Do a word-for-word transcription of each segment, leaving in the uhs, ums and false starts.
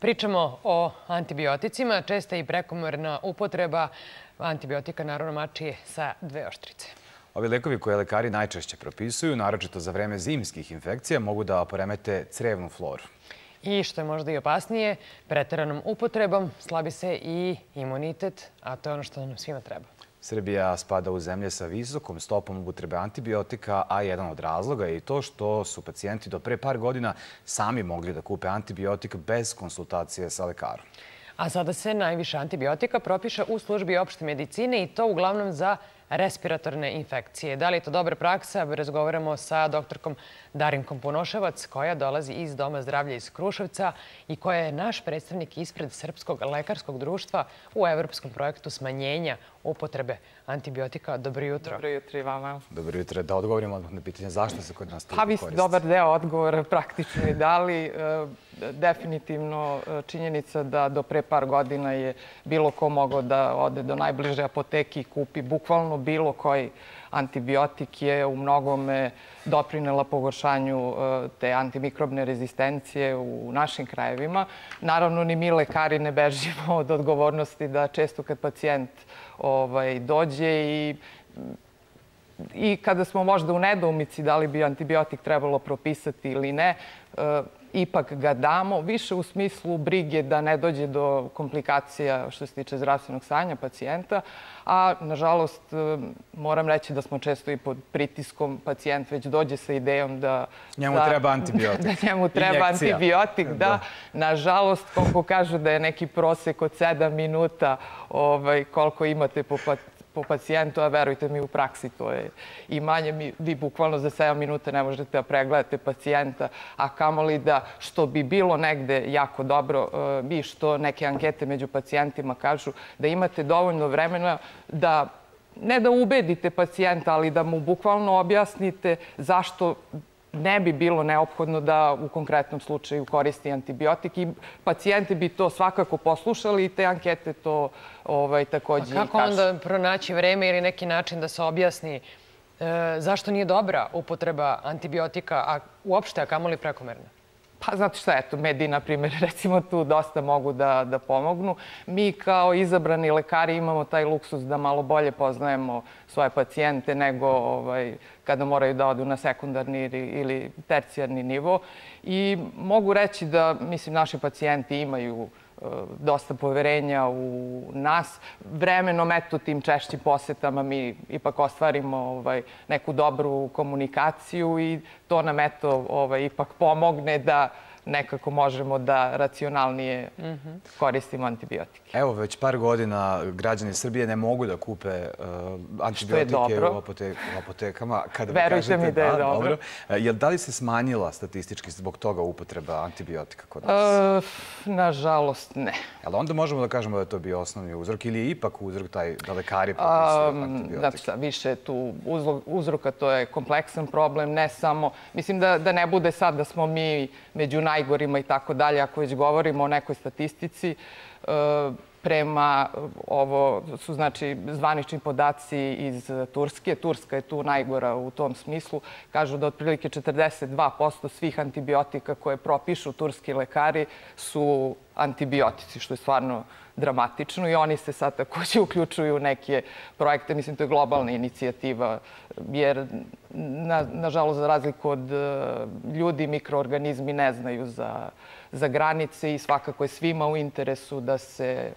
Pričamo o antibioticima. Česta i prekomerna upotreba antibiotika, naravno mačije sa dve oštrice. Ovi lekovi koje lekari najčešće propisuju, naročito za vreme zimskih infekcija, mogu da poremete crevnu floru. I što je možda i opasnije, preteranom upotrebom slabi se i imunitet, a to je ono što nam svima treba. Srbija spada u zemlje sa visokom stopom upotrebe antibiotika, a jedan od razloga je i to što su pacijenti do pre par godina sami mogli da kupe antibiotik bez konsultacije sa lekarom. A sada se najviše antibiotika propiše u službi opšte medicine i to uglavnom za respiratorne infekcije. Da li je to dobra praksa? Razgovaramo sa doktorkom Darinom Kompunović, koja dolazi iz Doma zdravlja iz Kruševca i koja je naš predstavnik ispred Srpskog lekarskog društva u evropskom projektu smanjenja upotrebe antibiotika. Dobro jutro. Dobro jutro i vama. Dobro jutro. Da odgovorimo na pitanje zašto se kod nas to koristi. Pa, dobar deo odgovora praktično je dali. Definitivno činjenica da do pre par godina je bilo ko mogao da ode do najbliže apoteke i kupi bukvalno bilo koji antibiotik je u mnogome doprinela pogoršanju te antimikrobne rezistencije u našim krajevima. Naravno, ni mi lekari ne bežimo od odgovornosti da često kad pacijent dođe i... I kada smo možda u nedoumici da li bi antibiotik trebalo propisati ili ne, ipak ga damo, više u smislu brige da ne dođe do komplikacija što se tiče zdravstvenog stanja pacijenta. A, nažalost, moram reći da smo često i pod pritiskom pacijent već dođe sa idejom da... Njemu treba antibiotik. Da njemu treba antibiotik, da. Nažalost, koliko kažu da je neki prosek od sedam minuta koliko imate po pacijentu, po pacijentu, a verujte mi u praksi to je i manje. Vi bukvalno za sedam minuta ne možete da pregledate pacijenta, a kamoli da što bi bilo negde jako dobro i što neke ankete među pacijentima kažu da imate dovoljno vremena da ne da ubedite pacijenta, ali da mu bukvalno objasnite zašto ne bi bilo neophodno da u konkretnom slučaju koristi antibiotik i pacijenti bi to svakako poslušali i te ankete to također i kažu. Kako onda pronaći vreme ili neki način da se objasni zašto nije dobra upotreba antibiotika, a uopšte, a kamoli prekomerno? Pa znate šta, eto, mediji, na primjer, recimo tu dosta mogu da pomognu. Mi kao izabrani lekari imamo taj luksus da malo bolje poznajemo svoje pacijente nego kada moraju da odu na sekundarni ili tercijarni nivo. I mogu reći da, mislim, naši pacijenti imaju dosta poverenja u nas. Vremenom, eto, tim češćim posetama mi ipak ostvarimo neku dobru komunikaciju i to nam, eto, ipak pomogne da nekako možemo da racionalnije koristimo antibiotike. Evo, već par godina građani Srbije ne mogu da kupe antibiotike u apotekama. Verujte mi da je dobro. Da li se smanjila statistički zbog toga upotreba antibiotika kod nas? Nažalost, ne. Ali onda možemo da kažemo da je to bio osnovni uzrok ili je ipak uzrok taj da lekari propisuju antibiotike? Znači šta, više tu uzroka, to je kompleksan problem, ne samo... Mislim da ne bude sad da smo mi među najbolji i tako dalje. Ako već govorimo o nekoj statistici, prema ovo su znači zvanični podaci iz Turske. Turska je tu najgora u tom smislu. Kažu da otprilike četrdeset dva posto svih antibiotika koje propišu turski lekari su antibiotici, što je stvarno dramatično i oni se sad također uključuju u neke projekte. Mislim, to je globalna inicijativa jer, nažalost, za razliku od ljudi, mikroorganizmi ne znaju za granice i svakako je svima u interesu da se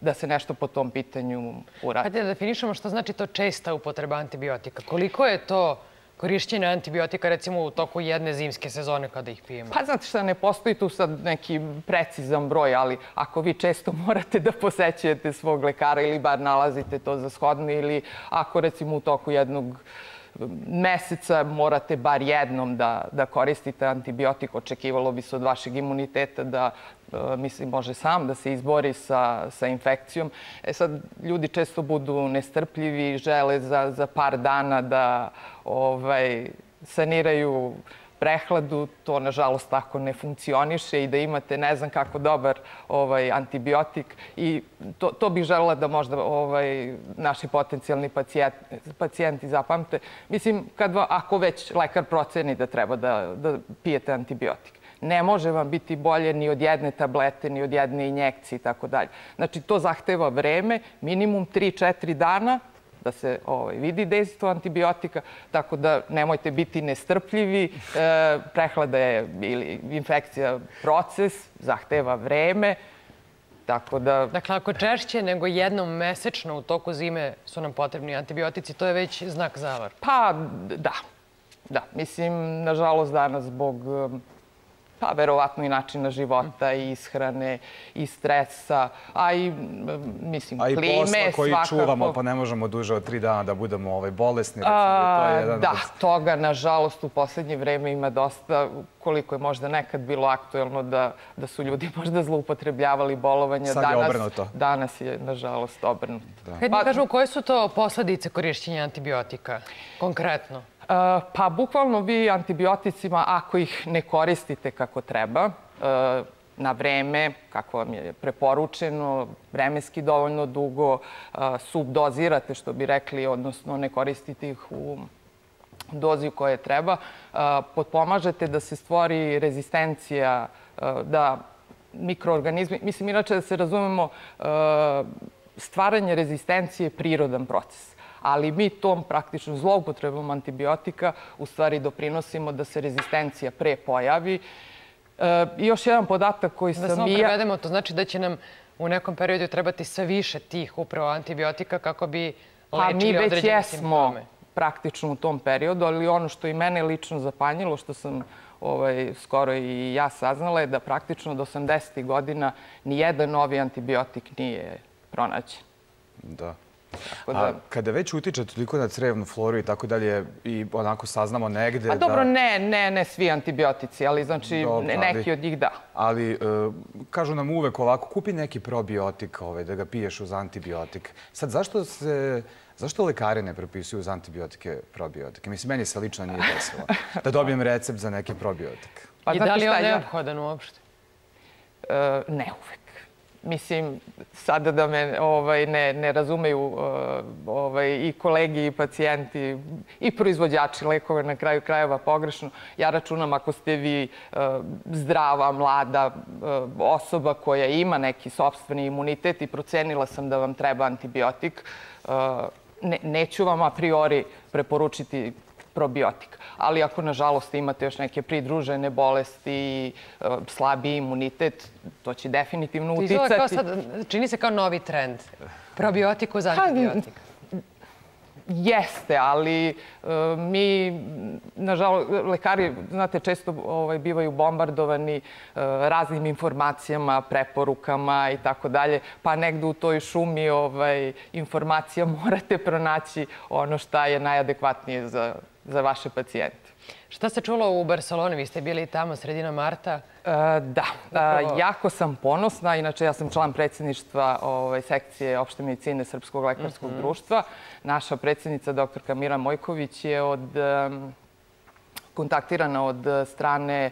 da se nešto po tom pitanju uradi. Hajde da definišemo što znači to česta upotreba antibiotika. Koliko je to korišćenje antibiotika, recimo, u toku jedne zimske sezone kada ih pijemo? Pa znate šta, ne postoji tu sad neki precizan broj, ali ako vi često morate da posećujete svog lekara ili bar nalazite to za shodno ili ako, recimo, u toku jednog meseca morate bar jednom da koristite antibiotik, očekivalo bi se od vašeg imuniteta da, mislim, može sam da se izbori sa infekcijom. E sad, ljudi često budu nestrpljivi i žele za par dana da saniraju prehladu. To, nažalost, tako ne funkcioniše i da imate ne znam kako dobar antibiotik. I to bih želela da možda naši potencijalni pacijenti zapamte. Mislim, ako već lekar proceni da treba da pijete antibiotik, ne može vam biti bolje ni od jedne tablete, ni od jedne injekcije i tako dalje. Znači, to zahteva vreme, minimum tri do četiri dana da se vidi dejstvo antibiotika, tako da nemojte biti nestrpljivi. Prehlada je ili infekcija proces, zahteva vreme. Dakle, ako češće nego jednom mesečno u toku zime su nam potrebni antibiotici, to je već znak zavara. Pa, da. Da, mislim, nažalost, danas zbog, pa, verovatno i načina života, i ishrane, i stresa, a i, mislim, klime, svakako. A i posla koji čuvamo, pa ne možemo duže od tri dana da budemo bolesni. Da, toga, nažalost, u poslednje vreme ima dosta, koliko je možda nekad bilo aktuelno da su ljudi možda zloupotrebljavali bolovanja. Sad je obrnuto. Danas je, nažalost, obrnuto. Kad mi kažu, koje su to posledice korišćenja antibiotika, konkretno? Pa, bukvalno vi antibioticima, ako ih ne koristite kako treba, na vreme, kako vam je preporučeno, vremenski dovoljno dugo, subdozirate, što bi rekli, odnosno ne koristite ih u dozi koje treba, potpomažete da se stvori rezistencija, da mikroorganizmi... Mislim, inače da se razumemo, stvaranje rezistencije je prirodan proces. Ali mi tom praktičnom zloupotrebom antibiotika u stvari doprinosimo da se rezistencija pre pojavi. I još jedan podatak koji sam... Da samo prevedemo, to znači da će nam u nekom periodu trebati sve više tih upravo antibiotika kako bi lečili određene simptome. Mi već jesmo praktično u tom periodu, ali ono što i mene lično zapanjilo, što sam skoro i ja saznala, je da praktično do osamdesetih godina nijedan novi antibiotik nije pronađen. Da. A kada već utiče toliko na crevnu floru i tako dalje i onako saznamo negde... A dobro, ne, ne, ne svi antibiotici, ali znači neki od njih da. Ali kažu nam uvek ovako, kupi neki probiotik da ga piješ uz antibiotik. Sad, zašto se... Zašto lekari ne propisuju uz antibiotike probiotike? Mislim, meni se lično nije desilo da dobijem recept za neki probiotik. I da li je on neophodan uopšte? Ne uvek. Mislim, sada da me ne razumeju i kolegi, i pacijenti, i proizvođači lekova na kraju krajeva pogrešno. Ja računam ako ste vi zdrava, mlada osoba koja ima neki sopstveni imunitet i procenila sam da vam treba antibiotik, neću vam a priori preporučiti probiotik. Ali ako, nažalost, imate još neke pridružene bolesti, slabiji imunitet, to će definitivno uticati. Čini se kao novi trend. Probiotik uz antibiotik. Jeste, ali mi, nažalost, lekari, znate, često bivaju bombardovani raznim informacijama, preporukama i tako dalje, pa negde u toj šumi informacija morate pronaći ono šta je najadekvatnije za za vaše pacijente. Šta se čulo u Barceloni? Vi ste bili tamo sredina marta? Da, jako sam ponosna. Inače, ja sam član predsjedništva sekcije opšte medicine Srpskog lekarskog društva. Naša predsjednica, doktor Kamira Mojković, je kontaktirana od strane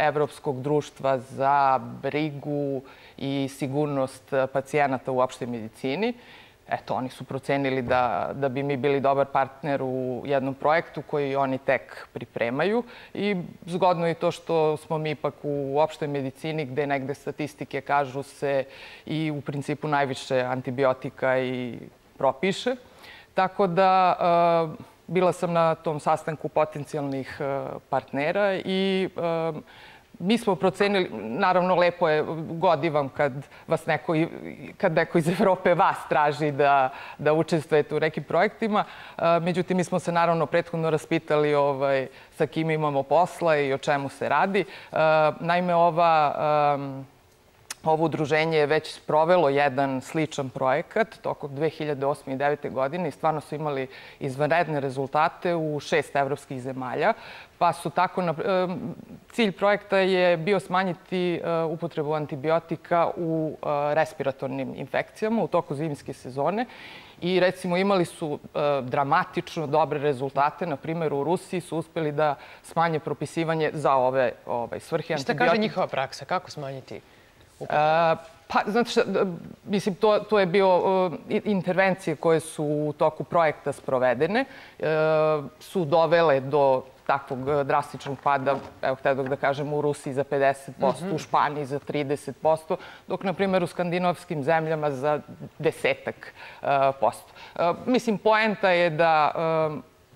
Evropskog društva za brigu i sigurnost pacijenata u opštoj medicini. Eto, oni su procenili da bi mi bili dobar partner u jednom projektu koji oni tek pripremaju. I zgodno je to što smo mi ipak u opštoj medicini gde negde statistike kažu se i u principu najviše antibiotika i propiše. Tako da bila sam na tom sastanku potencijalnih partnera i... Mi smo procenili, naravno lepo je, godi vam kad neko iz Evrope vas traži da učestvujete u nekim projektima. Međutim, mi smo se naravno prethodno raspitali sa kim imamo posla i o čemu se radi. Naime, ovo udruženje je već sprovelo jedan sličan projekat tokom dve hiljade osme i dve hiljade devete godine i stvarno su imali izvanredne rezultate u šest evropskih zemalja. Pa su tako... Cilj projekta je bio smanjiti upotrebu antibiotika u respiratornim infekcijama u toku zimske sezone. I recimo imali su dramatično dobre rezultate. Na primjer, u Rusiji su uspeli da smanje propisivanje za ove svrhe antibiotika. Šta kaže njihova praksa? Kako smanjiti? Pa, znate šta, mislim, to je bio intervencije koje su u toku projekta sprovedene, su dovele do takvog drastičnog pada, evo hteo da kažem, u Rusiji za pedeset posto, u Španiji za trideset posto, dok, na primjer, u skandinavskim zemljama za desetak posto. Mislim, poenta je da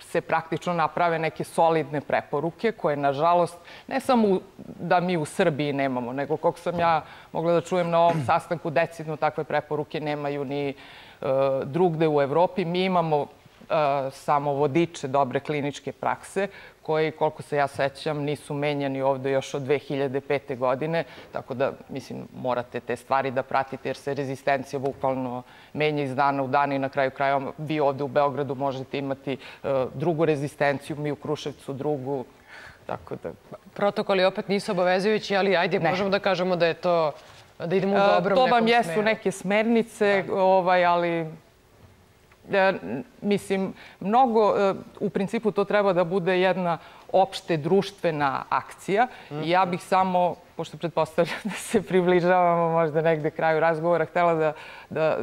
se praktično naprave neke solidne preporuke koje, nažalost, ne samo da mi u Srbiji nemamo, nego koliko sam ja mogla da čujem na ovom sastanku, decidno takve preporuke nemaju ni drugde u Evropi. Mi imamo samo vodiče dobre kliničke prakse koji, koliko se ja sećam, nisu menjani ovde još od dve hiljade pete. godine. Tako da, mislim, morate te stvari da pratite jer se rezistencija bukvalno menja iz dana u dan i na kraju kraja vi ovde u Beogradu možete imati drugu rezistenciju, mi u Kruševcu drugu. Tako da... Protokoli opet nisu obavezujući, ali ajde, možemo da kažemo da je to... Da idemo u dobrom nekom smeru. To vam jesu neke smernice, ali... Mislim, mnogo, u principu to treba da bude jedna opšte društvena akcija. Ja bih samo, pošto pretpostavljam da se približavamo možda negde kraju razgovora, htela da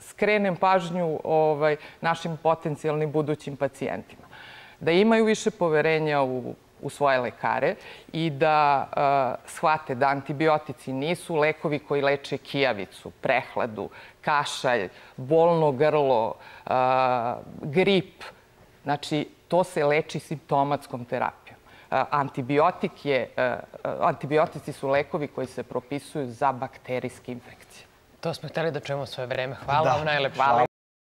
skrenem pažnju našim potencijalnim budućim pacijentima. Da imaju više poverenja u u svoje lekare i da shvate da antibiotici nisu lekovi koji leče kijavicu, prehladu, kašalj, bolno grlo, grip. Znači, to se leči simptomatskom terapijom. Antibiotici su lekovi koji se propisuju za bakterijske infekcije. To smo hteli da čujemo svoje vreme. Hvala, najlepše.